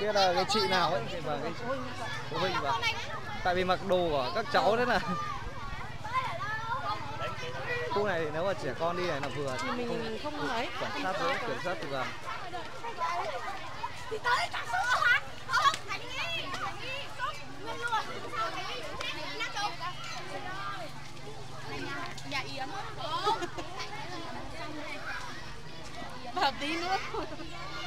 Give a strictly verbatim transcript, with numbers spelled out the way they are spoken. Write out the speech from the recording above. kia là cái chị nào ấy, và cái phụ huynh, và tại vì mặc đồ của các cháu đấy là khu này thì nếu mà trẻ con đi này là vừa thì mình, không, mình không lấy kiểm soát với kiểm soát thì vàng. Và tí nữa.